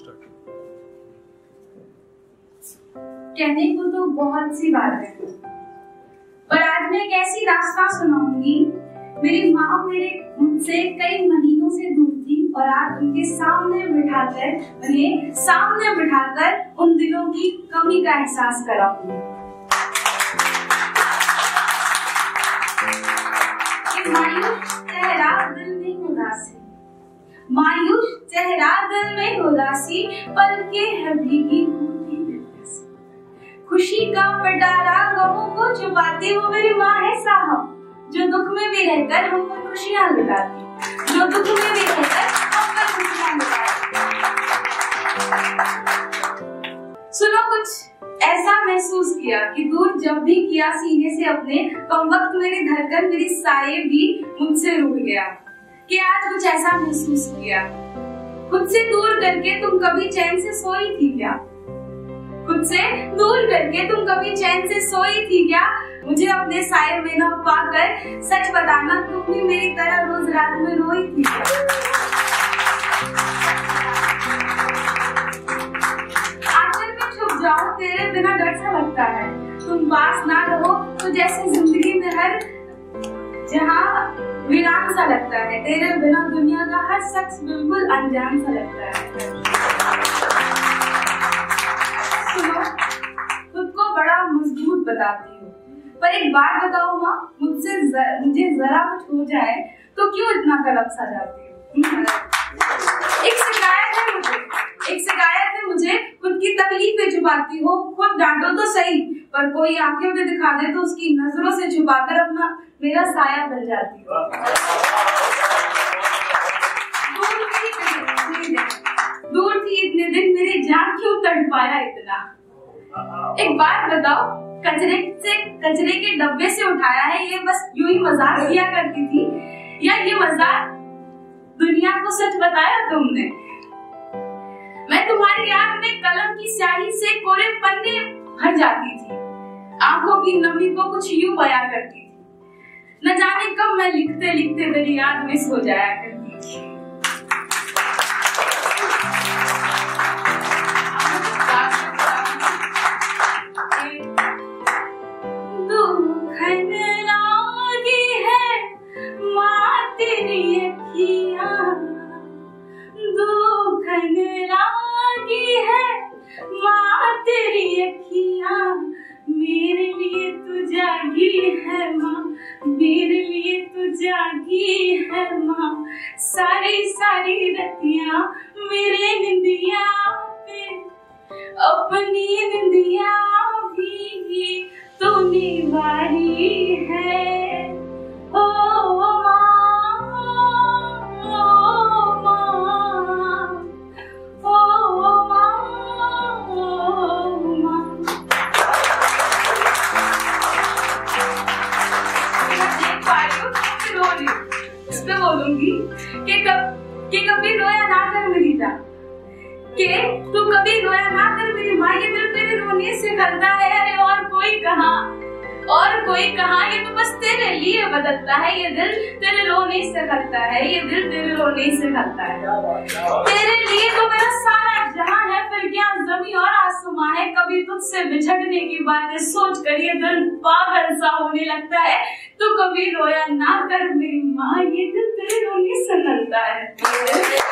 कहने को तो बहुत सी बात है, पर आज मैं एक ऐसी दास्तां सुनाऊंगी। मेरी माँ मेरे मुझसे कई महीनों से दूर थी और आज उनके सामने बिठाकर उन दिलों की कमी का एहसास कराऊंगी। मायूस चेहरा दिल में उदासी, पल के हर भीगी खुशी का पटारा गमों को छुपाती, वो मेरी माँ है साहब, जो दुख में भी रहकर हम पर खुशियाँ लगाती, सुनो कुछ ऐसा महसूस किया कि दूर जब भी किया सीने से अपने, कम वक्त मेरी धड़कन मेरी साये भी मुझसे रूठ गया। कि आज कुछ ऐसा महसूस किया खुद से दूर करके तुम कभी चैन से सोई थी क्या, मुझे अपने साये में न पाकर सच बताना, तुम भी मेरी तरह रोज रात में रोई थी क्या? आखिर में छुप जाऊं, तेरे बिना डर सा लगता है, तुम पास ना रहो तो जैसे जिंदगी में हर जहाँ वीरान सा लगता है, तेरे बिना दुनिया का हर शख्स बिल्कुल अनजान सा लगता है। बड़ा मजबूत बताती हूँ, पर एक बात बताओ माँ, मुझे जरा कुछ हो जाए तो क्यों इतना तड़प सा जाती हो? एक शिकायत है मुझे खुद की तकलीफें छुपाती हो, खुद डांटो तो सही, पर कोई आंखें में दिखा दे तो उसकी नजरों से छुपाकर अपना मेरा साया बन जाती हो। दूर थी इतने दिन, मेरी जान क्यों तड़ पाया इतना? एक बात बताओ, कचरे के डब्बे से उठाया है, ये बस यूं ही मजाक किया करती थी, या ये मजाक दुनिया को सच बताया तुमने? मैं तुम्हारी याद में कलम की स्याही से कोरे पन्ने भर जाती थी, आंखों की नमी को कुछ यूं बयां करती थी, न जाने कब मैं लिखते मेरी याद में सो जाया करती थी। सारी रतियां मेरे निंदिया पे, अपनी निंदिया भी तो निवारी है। और कोई कहा ये तो बस तेरे लिए बदलता है, ये दिल तेरे रोने से करता है, तेरे लिए तो मेरा सारा जहां है, फिर क्या जमीन और आसमां है। कभी तुझसे बिछड़ने की बातें सोच कर ये दिल पागल सा होने लगता है, तो कभी रोया ना कर मेरी माँ, ये दिल तेरे रोने से करता है।